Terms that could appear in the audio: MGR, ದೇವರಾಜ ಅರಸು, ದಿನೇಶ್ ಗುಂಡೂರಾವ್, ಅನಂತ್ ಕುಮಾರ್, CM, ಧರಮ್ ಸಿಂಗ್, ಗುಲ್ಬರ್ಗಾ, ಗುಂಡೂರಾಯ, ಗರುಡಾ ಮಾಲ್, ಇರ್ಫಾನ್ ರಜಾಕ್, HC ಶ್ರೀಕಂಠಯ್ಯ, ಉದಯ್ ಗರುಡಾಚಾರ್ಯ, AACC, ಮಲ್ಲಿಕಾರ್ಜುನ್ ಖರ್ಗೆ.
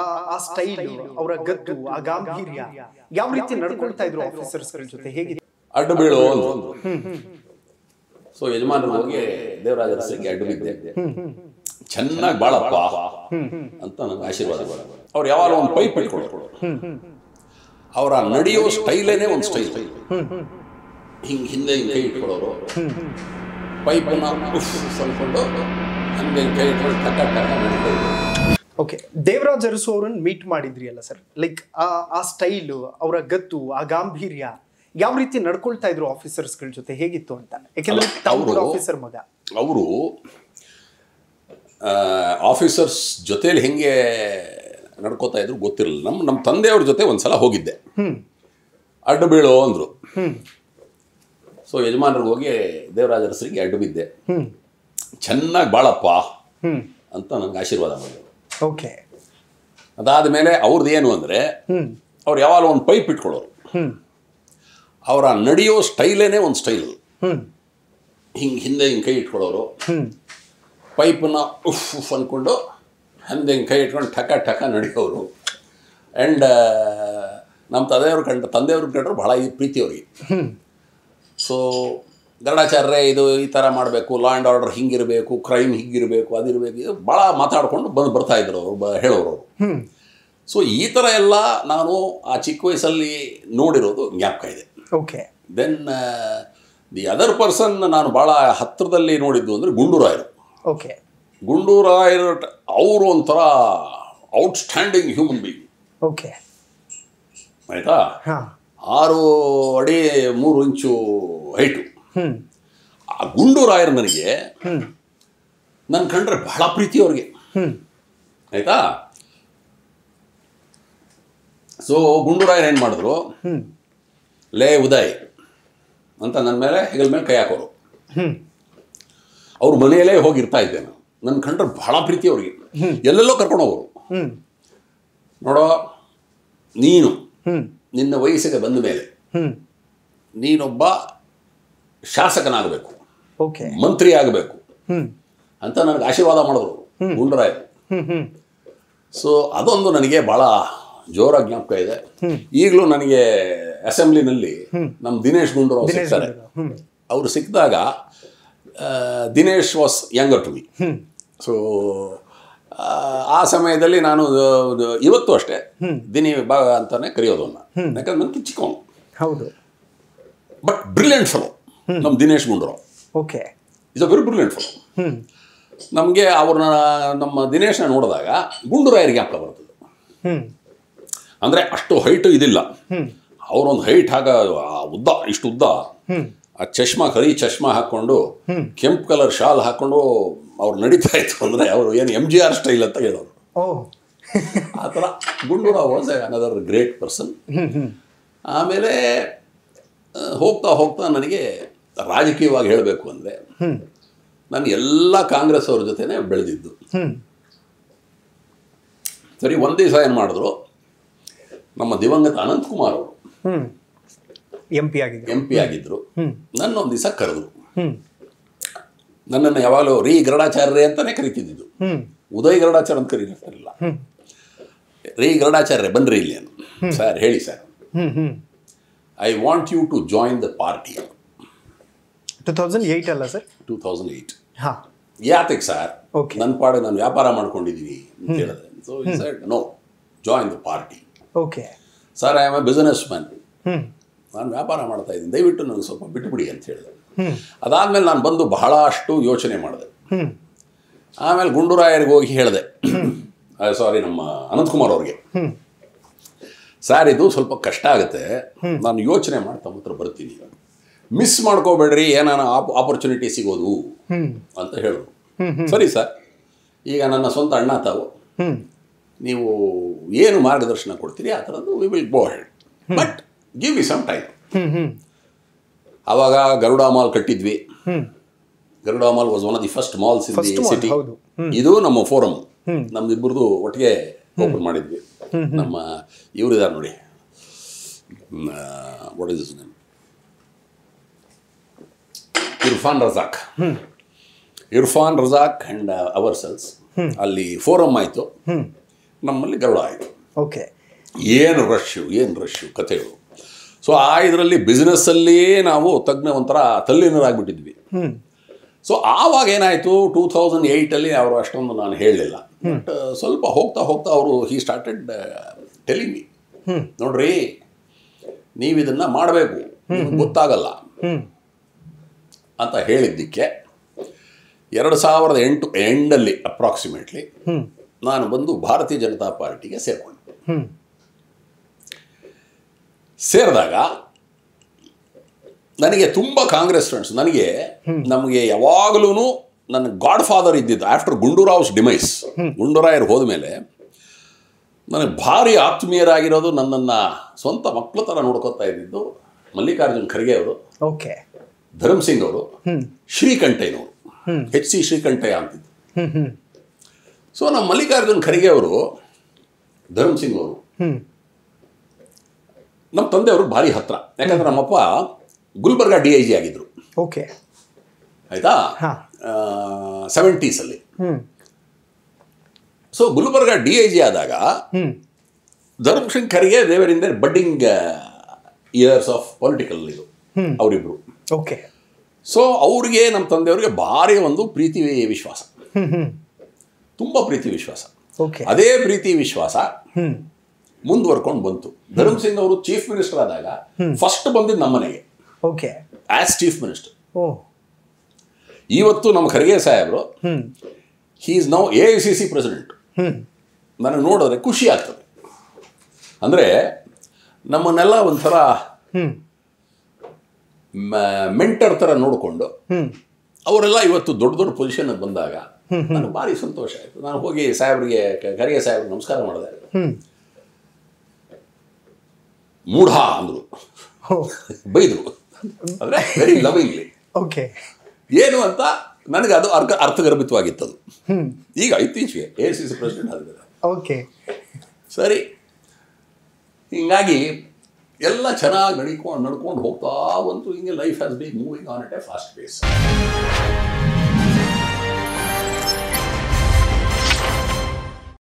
ಆ ಸ್ಟೈಲ್, ಅವರ ಗತ್ತು, ಆ ಗಾಂಭೀರ್ಯ ಯಾವ ರೀತಿ ನಡ್ಕೊಳ್ತಾ ಇದ್ರು ಆಫೀಸರ್ಸ್ಗಳ ಜೊತೆ ಹೇಗಿತ್ತು? ಅಡ್ಡು ಬೀಳು ಒಂದು. ಸೊ ಯಜಮಾನರು ಹೋಗಿ ದೇವರಾಜ ಅರಸರಿಗೆ ಅಡ್ಡು ಬಿದ್ದೆ, ಚೆನ್ನಾಗಿ ಬಾಳಪ್ಪ ಅಂತ ನನಗೆ ಆಶೀರ್ವಾದ ಬೇಡ. ಅವ್ರು ಯಾವಾಗ ಒಂದು ಪೈಪ್ ಇಟ್ಕೊಳ್ಕೊಳ್, ಅವರ ನಡೆಯೋ ಸ್ಟೈಲೇನೆ ಒಂದು ಸ್ಟೈಲ್. ಹಿಂಗೆ ಹಿಂದೆ ಹಿಂಗೆ ಕೈ ಇಟ್ಕೊಳ್ಳೋರು, ಪೈಪನ್ನು ಅನ್ಕೊಂಡು ಹಂಗೆ ಕೈ ಇಟ್ಕೊಂಡು ಟಕ್ಕ ಟಕ್ಕ ನಡೀತಾ. ಓಕೆ, ದೇವರಾಜ್ ಅರಸು ಅವ್ರನ್ನ ಮೀಟ್ ಮಾಡಿದ್ರಿ ಅಲ್ಲ ಸರ್, ಲೈಕ್ ಆ ಸ್ಟೈಲು, ಅವರ ಗತ್ತು, ಆ ಗಾಂಭೀರ್ಯ ಯಾವ ರೀತಿ ನಡ್ಕೊಳ್ತಾ ಇದ್ರು ಆಫೀಸರ್ಸ್ಗಳ ಜೊತೆ ಹೇಗಿತ್ತು ಅಂತ? ಯಾಕೆಂದ್ರೆ ಅವರು ಆಫೀಸರ್ ಮಗ, ಅವರು ಆಫೀಸರ್ಸ್ ಜೊತೆಲಿ ಹೆಂಗೆ ನಡ್ಕೋತಾ ಇದ್ರು ಗೊತ್ತಿರಲಿಲ್ಲ. ನಮ್ಮ ತಂದೆಯವ್ರ ಜೊತೆ ಒಂದ್ಸಲ ಹೋಗಿದ್ದೆ, ಅಡ್ಡು ಬೀಳೋ ಅಂದ್ರು. ಸೊ ಯಜಮಾನರಿಗೆ ಹೋಗಿ ದೇವರಾಜ್ ಅರಸರಿಗೆ ಅಡ್ಡು ಬಿದ್ದೆ, ಚೆನ್ನಾಗಿ ಬಾಳಪ್ಪ ಅಂತ ನಂಗೆ ಆಶೀರ್ವಾದ ಮಾಡಿದ್ರು. ಓಕೆ, ಅದಾದ ಮೇಲೆ ಅವ್ರದ್ದು ಏನು ಅಂದರೆ, ಅವ್ರು ಯಾವಾಗ ಒಂದು ಪೈಪ್ ಇಟ್ಕೊಳ್ಳೋರು, ಅವರ ನಡೆಯೋ ಸ್ಟೈಲೇನೆ ಒಂದು ಸ್ಟೈಲ್. ಹಿಂಗೆ ಹಿಂದೆ ಹಿಂಗೆ ಕೈ ಇಟ್ಕೊಳ್ಳೋರು, ಪೈಪನ್ನು ಉಫ್ ಉಫ್ ಅಂದ್ಕೊಂಡು ಹಿಂದೆ ಹಿಂಗೆ ಕೈ ಇಟ್ಕೊಂಡು ಠಕ ಠಕ ನಡೆಯೋರು. ಆ್ಯಂಡ್ ನಮ್ಮ ತಂದೆಯವ್ರ ಕಂಡ್ರು ಭಾಳ ಪ್ರೀತಿ ಅವ್ರಿಗೆ. ಸೊ ಗರುಡಾಚಾರ್ಯ ಇದು ಈ ಥರ ಮಾಡಬೇಕು, ಲಾ ಆ್ಯಂಡ್ ಆರ್ಡರ್ ಹಿಂಗಿರಬೇಕು, ಕ್ರೈಮ್ ಹಿಂಗಿರಬೇಕು, ಅದಿರಬೇಕು, ಇದು ಭಾಳ ಮಾತಾಡಿಕೊಂಡು ಬರ್ತಾ ಇದ್ರು ಅವರು, ಹೇಳೋರು. ಸೊ ಈ ಥರ ಎಲ್ಲ ನಾನು ಆ ಚಿಕ್ಕ ವಯಸ್ಸಲ್ಲಿ ನೋಡಿರೋದು ಜ್ಞಾಪಕ ಇದೆ. Okay, then the other person ನಾನು ಭಾಳ ಹತ್ತಿರದಲ್ಲಿ ನೋಡಿದ್ದು ಅಂದರೆ ಗುಂಡೂರಾಯರು. ಓಕೆ, ಗುಂಡೂರಾಯರು ಅವರು ಒಂಥರ ಔಟ್ಸ್ಟ್ಯಾಂಡಿಂಗ್ ಹ್ಯೂಮನ್ ಬೀಯಿಂಗ್. ಓಕೆ, ಆಯಿತಾ, 6 ಅಡಿ 3 ಇಂಚು ಹೈಟು. ಆ ಗುಂಡೂರಾಯರು ನನಗೆ, ನನ್ನ ಕಂಡ್ರೆ ಬಹಳ ಪ್ರೀತಿ ಅವ್ರಿಗೆ, ಆಯ್ತಾ. ಸೊ ಗುಂಡೂರಾಯರು ಏನು ಮಾಡಿದ್ರು, ಲೇ ಉದಯ್ ಅಂತ ನನ್ನ ಮೇಲೆ ಹೆಗಲ ಮೇಲೆ ಕೈ ಹಾಕೋರು. ಅವ್ರ ಮನೆಯಲ್ಲೇ ಹೋಗಿರ್ತಾ ಇದ್ದೆ ನಾನು, ನನ್ನ ಕಂಡ್ರೆ ಬಹಳ ಪ್ರೀತಿ ಅವ್ರಿಗೆ, ಎಲ್ಲೆಲ್ಲೋ ಕರ್ಕೊಂಡು ಹೋಗೋರು. ನೋಡೋ, ನೀನು ನಿನ್ನ ವಯಸ್ಸಿಗೆ ಬಂದ ಮೇಲೆ ನೀನೊಬ್ಬ ಶಾಸಕನಾಗಬೇಕು, ಮಂತ್ರಿ ಆಗಬೇಕು ಅಂತ ನನಗೆ ಆಶೀರ್ವಾದ ಮಾಡಿದ್ರು ಗುಂಡೂರಾಯ್. ಸೊ ಅದೊಂದು ನನಗೆ ಭಾಳ ಜೋರಾಗಿ ಜ್ಞಾಪಕ ಇದೆ. ಈಗಲೂ ನನಗೆ ಅಸೆಂಬ್ಲಿನಲ್ಲಿ ನಮ್ಮ ದಿನೇಶ್ ಗುಂಡೂರಾವ್ ಸಿಗ್ತಾರೆ. ಅವರು ಸಿಕ್ಕಿದಾಗ Dinesh was younger to me. So ಆ ಸಮಯದಲ್ಲಿ ನಾನು ಇವತ್ತು ಅಷ್ಟೇ ದಿನಿ ಭಾಗ ಅಂತಾನೆ ಕರೆಯೋದನ್ನ, ಯಾಕಂದ್ರೆ ನನಗೆ ಚಿಕ್ಕವನು. ಹೌದು, ಬಟ್ ಬ್ರಿಲಿಯಂಟ್ ಫೆಲೋ ನಮ್ಮ ದಿನೇಶ್ ಗುಂಡೂರಾವ್. Okay, is a very brilliant fellow. ನಮಗೆ ಅವ್ರನ್ನ, ನಮ್ಮ ದಿನೇಶ್ನ ನೋಡಿದಾಗ ಗುಂಡೂರಾಯರಿಗೆ ಜ್ಞಾಪಕ ಬರ್ತದೆ. ಅಂದರೆ ಅಷ್ಟು ಹೈಟು ಇದಿಲ್ಲ, ಅವರೊಂದು ಹೈಟ್, ಆಗ ಉದ್ದ, ಇಷ್ಟು ಉದ್ದ, ಆ ಚಶ್ಮಾ, ಕರಿ ಚಶ್ಮಾ ಹಾಕ್ಕೊಂಡು, ಕೆಂಪು ಕಲರ್ ಶಾಲ್ ಹಾಕ್ಕೊಂಡು ಅವ್ರು ನಡೀತಾ ಇತ್ತು. ಅಂದರೆ ಅವರು ಏನು MGR ಸ್ಟೈಲ್ ಅಂತ ಹೇಳೋರು, ಆ ಥರ. Gundurao was another great person. ಆಮೇಲೆ ಹೋಗ್ತಾ ಹೋಗ್ತಾ ನನಗೆ ರಾಜಕೀಯವಾಗಿ ಹೇಳಬೇಕು ಅಂದರೆ, ನಾನು ಎಲ್ಲ ಕಾಂಗ್ರೆಸ್ ಅವ್ರ ಜೊತೆನೇ ಬೆಳೆದಿದ್ದು. ಸರಿ, ಒಂದು ದಿವಸ ಏನು ಮಾಡಿದ್ರು, ನಮ್ಮ ದಿವಂಗತ ಅನಂತ್ ಕುಮಾರ್ ಅವರು ಎಂ ಪಿ ಆಗಿದ್ರು, ನನ್ನೊಂದು ದಿವಸ ಕರೆದ್ರು. ನನ್ನನ್ನು ಯಾವಾಗಲೂ ರೀ ಗರುಡಾಚಾರ್ಯ ಅಂತಲೇ ಕರಿತಿದ್ದಿದ್ದು, ಉದಯ್ ಗರುಡಾಚಾರ್ಯ ಅಂತ ಕರೀತಿರ್ತಾರಿಲ್ಲ. ರೀ ಗರುಡಾಚಾರ್ಯ ಬನ್ನಿರಿ ಇಲ್ಲಿ ಅನ್ನು, ಸರ್ ಹೇಳಿ sir, I want you to join the party. 2008 ಅಲ್ಲ ಸರ್, 2008. ಹಾಂ, ಯಾತಕ್ಕೆ ಸರ್, ನನ್ನ ಪಾಡು ನಾನು ವ್ಯಾಪಾರ ಮಾಡ್ಕೊಂಡಿದ್ದೀನಿ ಅಂತ ಹೇಳಿದೆ. ಸೊ ಈ side no, join the party. Okay sir, I am a businessman, ನಾನು ವ್ಯಾಪಾರ ಮಾಡ್ತಾ ಇದ್ದೀನಿ, ದಯವಿಟ್ಟು ನನಗೆ ಸ್ವಲ್ಪ ಬಿಟ್ಟುಬಿಡಿ ಅಂತ ಹೇಳಿದೆ. ಅದಾದಮೇಲೆ ನಾನು ಬಂದು ಬಹಳಷ್ಟು ಯೋಚನೆ ಮಾಡಿದೆ. ಆಮೇಲೆ ಗುಂಡೂರಾಯರಿಗೆ ಹೋಗಿ ಹೇಳಿದೆ, ಸಾರಿ ನಮ್ಮ ಅನಂತಕುಮಾರ್ ಅವ್ರಿಗೆ, ಸರ್ ಇದು ಸ್ವಲ್ಪ ಕಷ್ಟ ಆಗುತ್ತೆ, ನಾನು ಯೋಚನೆ ಮಾಡ್ತಾ ಮಾತ್ರ ಬರ್ತೀನಿ, ಮಿಸ್ ಮಾಡ್ಕೋಬೇಡ್ರಿ, ಏನಾನ ಆಪರ್ಚುನಿಟಿ ಸಿಗೋದು ಅಂತ ಹೇಳಿದ್ರು. ಸರಿ ಸರ್, ಈಗ ನನ್ನ ಸ್ವಂತ ಅಣ್ಣ ತಾವು, ನೀವು ಏನು ಮಾರ್ಗದರ್ಶನ ಕೊಡ್ತೀರಿ ಆ ಥರದ್ದು we will go head, but give me some time. ಆವಾಗ ಗರುಡಾ ಮಾಲ್ ಕಟ್ಟಿದ್ವಿ. ಗರುಡಾ ಮಾಲ್ was one of the first malls in the city. ಇದು ನಮ್ಮ ಫೋರಮ್, ನಮ್ದಿಬ್ಬರದು ಒಟ್ಟಿಗೆ ಓಪನ್ ಮಾಡಿದ್ವಿ. ನಮ್ಮ ಇವರಿದ್ದಾರೆ ನೋಡಿ, what is his name, ಇರ್ಫಾನ್ ರಜಾಕ್ and our selves. ಅಲ್ಲಿ ಫೋರಮ್ ಆಯಿತು. ನಮ್ಮಲ್ಲಿ ಗರುಡ ಆಯಿತು. ಓಕೆ, ಏನು ರಶ್ಯು ಕಥೆಗಳು. ಸೊ ಆ ಇದರಲ್ಲಿ ಬಿಸ್ನೆಸ್ಸಲ್ಲೇ ನಾವು ತಜ್ಞ ಒಂಥರ ತಲ್ಲೀನರಾಗ್ಬಿಟ್ಟಿದ್ವಿ. ಸೊ ಆವಾಗ ಏನಾಯಿತು, 2008 ಅವರು ಅಷ್ಟೊಂದು ನಾನು ಹೇಳಲಿಲ್ಲ, ಬಟ್ ಸ್ವಲ್ಪ ಹೋಗ್ತಾ ಹೋಗ್ತಾ ಅವರು ಹಿ ಸ್ಟಾರ್ಟೆಡ್ ಟೆಲಿಂಗ್ ಮಿ, ನೋಡ್ರಿ ನೀವು ಇದನ್ನು ಮಾಡಬೇಕು, ಗೊತ್ತಾಗಲ್ಲ ಅಂತ ಹೇಳಿದ್ದಕ್ಕೆ 2008 ಎಂಡಲ್ಲಿ ಅಪ್ರಾಕ್ಸಿಮೇಟ್ಲಿ ನಾನು ಬಂದು ಭಾರತೀಯ ಜನತಾ ಪಾರ್ಟಿಗೆ ಸೇರಿಕೊಂಡೆ. ಸೇರಿದಾಗ ನನಗೆ ತುಂಬ ಕಾಂಗ್ರೆಸ್ ಫ್ರೆಂಡ್ಸ್, ನಮಗೆ ಯಾವಾಗಲೂ ನನ್ನ ಗಾಡ್ ಫಾದರ್ ಇದ್ದಿದ್ದು. ಆಫ್ಟರ್ ಗುಂಡೂರಾವ್ಸ್ ಡಿಮೈಸ್, ಗುಂಡೂರಾಯರು ಹೋದ್ಮೇಲೆ ನನಗೆ ಭಾರಿ ಆತ್ಮೀಯರಾಗಿರೋದು, ನನ್ನನ್ನು ಸ್ವಂತ ಮಕ್ಕಳ ಥರ ನೋಡ್ಕೊತಾ ಇದ್ದಿದ್ದು ಮಲ್ಲಿಕಾರ್ಜುನ್ ಖರ್ಗೆ ಅವರು, ಓಕೆ, ಧರಮ್ ಸಿಂಗ್ ಅವರು, ಶ್ರೀಕಂಠಯ್ಯನವರು, HC ಶ್ರೀಕಂಠಯ್ಯ ಅಂತಿದ್ದು. ಸೊ ನಮ್ಮ ಮಲ್ಲಿಕಾರ್ಜುನ್ ಖರ್ಗೆ ಅವರು, ಧರಮ್ ಸಿಂಗ್ ಅವರು ನಮ್ಮ ತಂದೆಯವರು ಭಾರಿ ಹತ್ತಿರ. ಯಾಕಂದರೆ ನಮ್ಮಪ್ಪ ಗುಲ್ಬರ್ಗಾ DIG ಆಗಿದ್ದರು. ಓಕೆ, ಆಯಿತಾ, 70s ಅಲ್ಲಿ. ಸೊ ಗುಲ್ಬರ್ಗಾ DIG ಆದಾಗ ಧರಮ್ ಸಿಂಗ್ ಖರ್ಗೆ ದೇವರಿಂದ ಬಡ್ಡಿಂಗ್ ಇಯರ್ಸ್ ಆಫ್ ಪೊಲಿಟಿಕಲ್ ಇದು ಅವರಿಬ್ರು. ಓಕೆ, ಸೊ ಅವ್ರಿಗೆ ನಮ್ಮ ತಂದೆಯವ್ರಿಗೆ ಭಾರಿ ಒಂದು ಪ್ರೀತಿ ವಿಶ್ವಾಸ, ತುಂಬ ಪ್ರೀತಿ ವಿಶ್ವಾಸ. ಓಕೆ, ಅದೇ ಪ್ರೀತಿ ವಿಶ್ವಾಸ ಮುಂದುವರ್ಕೊಂಡು ಬಂತು. ಧರಮ್ ಸಿಂಗ್ ಅವರು ಚೀಫ್ ಮಿನಿಸ್ಟರ್ ಆದಾಗ ಫಸ್ಟ್ ಬಂದಿದ್ದು ನಮ್ಮನೆಗೆ. Okay, as chief minister. ಇವತ್ತು ನಮ್ಮ ಖರ್ಗೆ ಸಾಹೇಬರು he is now AACC president. ನನಗೆ ನೋಡಿದ್ರೆ ಖುಷಿ ಆಗ್ತದೆ, ಅಂದರೆ ನಮ್ಮನ್ನೆಲ್ಲ ಒಂಥರ ಮೆಂಟರ್ ಥರ ನೋಡಿಕೊಂಡು ಅವರೆಲ್ಲ ಇವತ್ತು ದೊಡ್ಡ ದೊಡ್ಡ ಪೊಸಿಷನ್ಗೆ ಬಂದಾಗ ನನಗೆ ಭಾರಿ ಸಂತೋಷ ಆಯಿತು. ನಾನು ಹೋಗಿ ಸಾಹೇಬ್ರಿಗೆ, ಖರ್ಗೆ ಸಾಹೇಬ್ರಿಗೆ ನಮಸ್ಕಾರ ಮಾಡಿದೆ. ಮೂಢ ಅಂದರು, ಬೈದರು, ಅಂದರೆ ವೆರಿ ಲವಿಂಗ್ಲಿ. ಓಕೆ, ಏನು ಅಂತ ನನಗೆ ಅದು ಅರ್ಥಗರ್ಭಿತವಾಗಿತ್ತದು. ಈಗ ಇತ್ತೀಚೆಗೆ AACC ಪ್ರೆಸಿಡೆಂಟ್ ಆಗಿದ್ದಾರೆ. ಓಕೆ, ಸರಿ, ಹಿಂಗಾಗಿ ಎಲ್ಲ ಚೆನ್ನಾಗಿ ನಡ್ಕೊಂಡು ಹೋಗ್ತಾ ಬಂತು. ಹಿಂಗೆ life has been moving on at a fast phase.